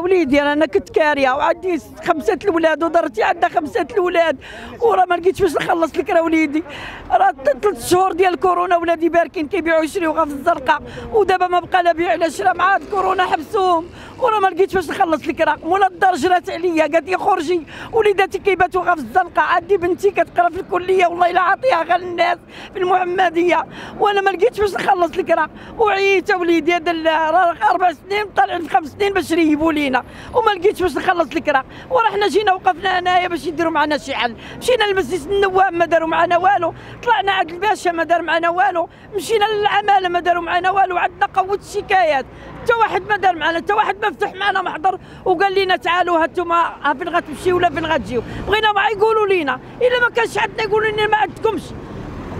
وليدي انا كنت كاريه وعندي 5 الاولاد ودرتي عندها 5 الاولاد وراه ما لقيتش باش نخلص لك راه وليدي راه 3 شهور ديال كورونا ولادي باركين كيبيعوا يشريو غا في الزرقاء ودابا ما بقى لا بيع لا شرا مع هاد كورونا حبسوهم وراه ما لقيتش باش نخلص لك راه ولا الدار جرات عليا قالت لي خرجي وليداتي كيباتوا غا في الزرقاء عندي بنتي كتقرا في الكليه والله الا عاطيها غا للناس في المحمديه وانا ما لقيتش باش نخلص لك راه وعييت وليدي هذا راه 4 سنين طالعين 5 سنين باش يريبوا لينا وما لقيتش باش نخلص لك راه وراه حنا جينا وقفنا هنايا باش يديروا معنا شي حل مشينا لمجلس النواب ما داروا معنا والو طلعنا عند الباشا ما دار معنا والو مشينا للعماله ما داروا معنا والو عندنا قوه الشكايات حتى واحد ما دار معنا حتى واحد ما فتح معنا محضر وقال لنا تعالوا ها انتوما فين غتمشيو ولا فين غتجيو بغينا ما يقولوا لينا الا ما كانش عندنا يقولوا لنا ما عندكمش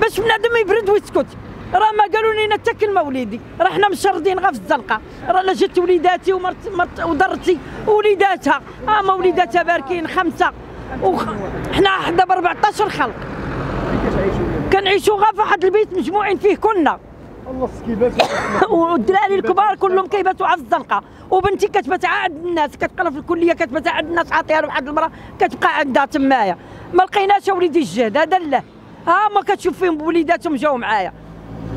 باش بنادم يبرد ويسكت راه ما قالوا لنا حتى كلمه وليدي راه حنا مشردين غا في الزنقه راه انا جات وليداتي ودرتي وليداتها هما وليداتها باركين 5 وحنا دابا 14 خلق كنعيشوا غا في واحد البيت مجموعين فيه كنا الله السكيبات والدراري الكبار كلهم كيباتوا عا في الزنقه وبنتي كتبات عند الناس كتقرا في الكليه كتبات عند الناس عاطيها لواحد المراه كتبقى عندها تمايا ما لقيناش وليدي الجهد هذا لا ها ما كتشوف فيهم وليداتهم جاوا معايا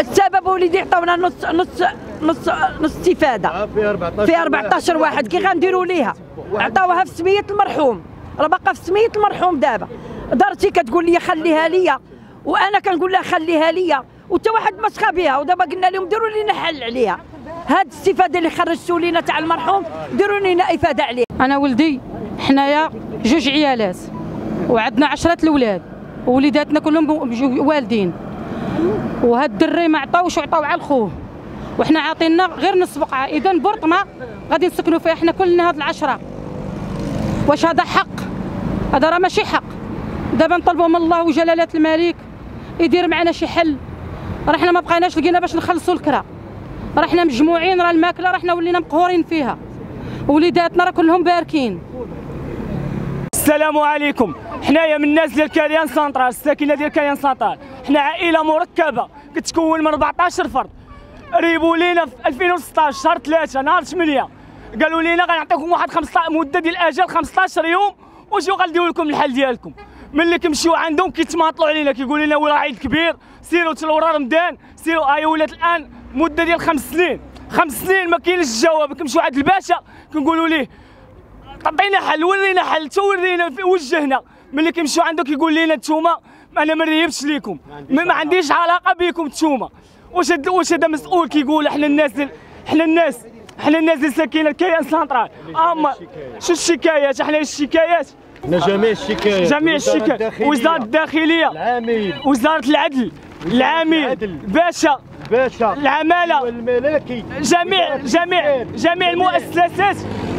السبب وليدي عطاونا نص استفاده فيها 14 واحد كي غنديروا ليها عطاوها في سميه المرحوم راه باقا في سميه المرحوم دابا دارتي كتقول لي خليها ليا وانا كنقول لها خليها ليا وتا واحد ما سخا بها ودابا قلنا لهم ديروا لينا حل عليها هاد الاستفاده اللي خرجتوا لينا تاع المرحوم ديروا لينا افاده عليها انا ولدي حنايا 2 عيالات وعندنا 10 الاولاد ووليداتنا كلهم والدين وهاد الدري ما عطاوش وعطاو على خوه وحنا عاطينا غير نص بقعه اذا برطمه غادي نسكنوا فيها حنا كلنا هاد 10 واش هذا حق هذا راه ماشي حق دابا نطلبوا من الله وجلاله الملك يدير معنا شي حل راه حنا ما بقيناش لقينا باش نخلصوا الكرا راه حنا مجموعين راه الماكله راه حنا ولينا مقهورين فيها وليداتنا راه كلهم باركين السلام عليكم حنايا من الناس ديال كاريان سنطرال الساكنه ديال كاريان سنطرال حنا عائله مركبه كتكون من 14 فرد ريبوا لينا في 2016 شهر 3 نهار 8 قالوا لينا غنعطيكم واحد 15 مده ديال الاجل 15 يوم وجيو غنديروا لكم الحل ديالكم ملي كنمشيو عندهم كيتماطلوا علينا كيقولوا لنا ولا عيد كبير سيروا تلورا رمضان سيروا اي ولات الان مده ديال 5 سنين 5 سنين ما كاينش الجواب كنمشيو عند الباشا كنقولوا ليه عطينا حل ورينا حل تورينا وجهنا ملي كنمشيو عنده كيقول لينا نتوما انا ما نريبش ليكم ما عنديش علاقه بكم نتوما واش هذا مسؤول كيقول حنا الناس اللي ساكنه كيان سنطرال اما شو الشكايات حنا الشكايات جميع الشكايات وزاره الداخليه العامل وزاره العدل العامل باشا العماله والملكي جميع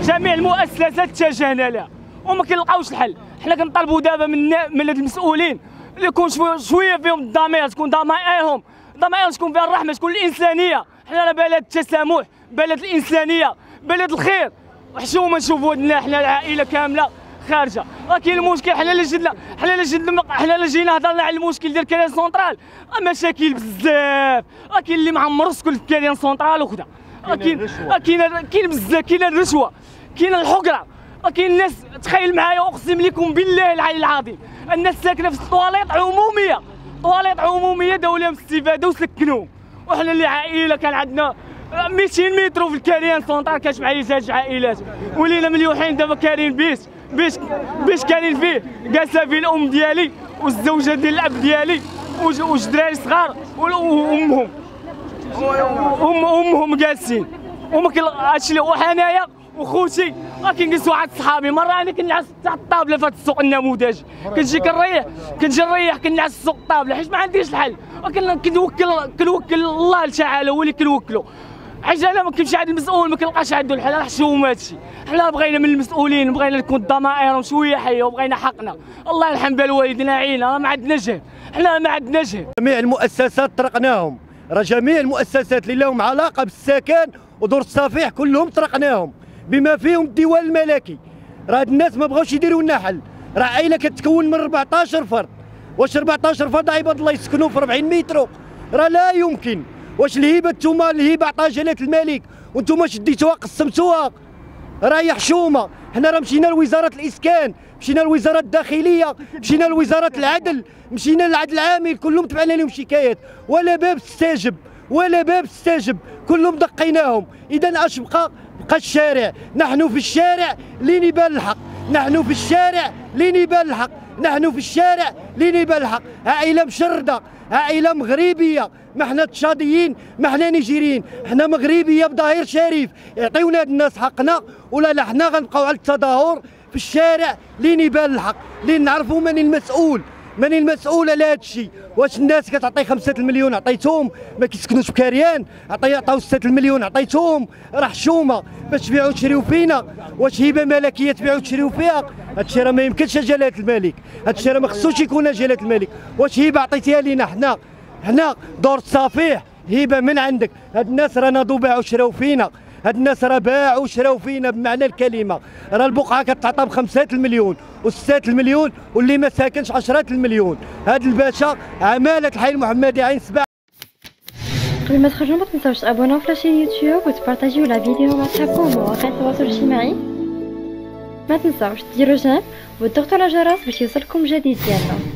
المؤسسات اتجهنا لها وما كنلقاوش الحل حنا كنطالبوا دابا من هاد المسؤولين اللي يكون شويه فيهم الضمير تكون ضمائرهم تكون فيها الرحمه تكون الانسانيه حنا راه بلد التسامح بلد الانسانيه بلد الخير وحشومه نشوفوا عندنا حنا العائله كامله خارجه راه كاين المشكل حنا اللي جينا هضرنا على المشكل ديال كاريان سنطرال مشاكل بزاف راه كاين اللي معمر سكن في كاريان سنطرال وكذا كاين بزاف كاين الرشوه كاين الحقره كاين الناس تخيل معايا اقسم لكم بالله العلي العظيم الناس ساكنه في طواليط عموميه داو لهم الاستفاده وسكنوهم وحنا اللي عائله كان عندنا 200 متر في الكاريان سنطرال كاش معايا 3 عائلات ولينا مليوحين دابا كارين بيش كارين فيه جالسه فيه الام ديالي والزوجه ديال الاب ديالي والدراري صغار وامهم امهم جالسين هادشي وحنايا وخوتي راه كنجلس واحد صحابي مره انا كنعس تحت الطابله في هذا السوق النموذجي كنجي نريح كنعس السوق الطابله حيت ما عنديش الحل كنوكل الله تعالى هو اللي كنوكلو عجاله ما كيمشي عند المسؤول ما كنلقاش عنده الحل. راه حشومه هادشي، حنا بغينا من المسؤولين، بغينا تكون الضمائر شويه حيه وبغينا حقنا. الله يرحم بالوالدين عينا، ما عندنا جهل، حنا ما عندنا جهل. جميع المؤسسات طرقناهم، راه جميع المؤسسات اللي لهم علاقه بالسكن ودور الصفيح كلهم طرقناهم بما فيهم الديوان الملكي. راه هاد الناس ما بغاوش يديروا لنا حل. راه عائله كتكون من 14 فرد، واش 14 فرد عباد الله يسكنوا في 40 متر؟ راه لا يمكن. واش الهبه نتوما الهبه عطاها جلاله الملك وانتوما شديتوها قسمتوها؟ راه هي حشومه. حنا راه مشينا لوزاره الاسكان، مشينا لوزاره الداخليه، مشينا لوزاره العدل، مشينا للعدل العامل، كلهم تبعنا لهم شكايات، ولا باب استجاب، ولا باب استجاب، كلهم دقيناهم. اذا اش بقى الشارع. نحن في الشارع لين يبان الحق، نحن في الشارع لين يبان الحق، نحن في الشارع لين يبان الحق. عائله مشرده، عائله مغربيه، ما حنا تشاديين، ما حنا نيجيريين، حنا مغربيه بظهير شريف. يعطيونا هاد الناس حقنا ولا لا؟ حنا غنبقاو على التظاهر في الشارع لين يبان الحق، لين نعرفوا من المسؤول، من المسؤول على هاد الشيء. واش الناس كتعطي 5 مليون عطيتهم ما كيسكنوش بكاريان، عطاو 6 مليون عطيتهم، راه حشومه باش تبيعوا تشريوا فينا. واش هبه ملكيه تبيعوا تشريوا فيها؟ هادشي راه ما يمكنش جلاله الملك، هادشي راه ما خصوش يكون جلاله الملك. واش هبه عطيتيها لينا حنا؟ حنا دور الصفيح هبه من عندك. هاد الناس راه ناضوا باعوا شراو فينا، هاد الناس راه باعوا وشراو فينا بمعنى الكلمه. راه البقعه كتعطى ب5 مليون و6 مليون واللي ما ساكنش 10 مليون. هاد الباشا عماله الحي المحمدي عين سبع. قبل ما تخرجوا ما تنساوش تابوناو في لاشين يوتيوب وتبارطاجيو لا فيديو مع صحابكم ومواقع التواصل الاجتماعي. ما تنساوش ديروا جيم وتضغطوا على الجرس باش يوصلكم جديد ديالنا.